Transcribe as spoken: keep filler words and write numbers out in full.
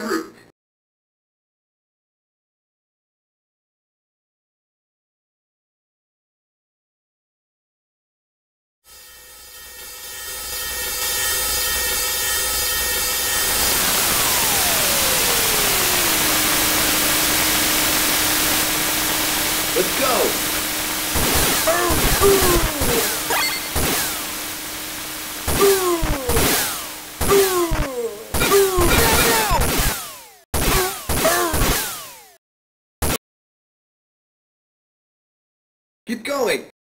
root. Let's go! Keep going!